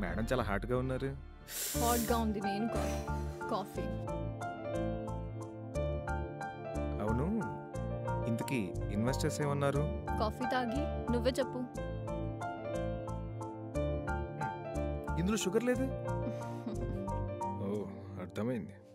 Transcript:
Madam चला हाट गा उन्नारू हाट गा उंदी नेनु कॉफी अवनु इंतकी इन्वेस्टर्स ఏమన్నారు కాఫీ తాగి నువ్వే చెప్పు ఇందులో షుగర్ లేదు ఓ అర్థమైంది।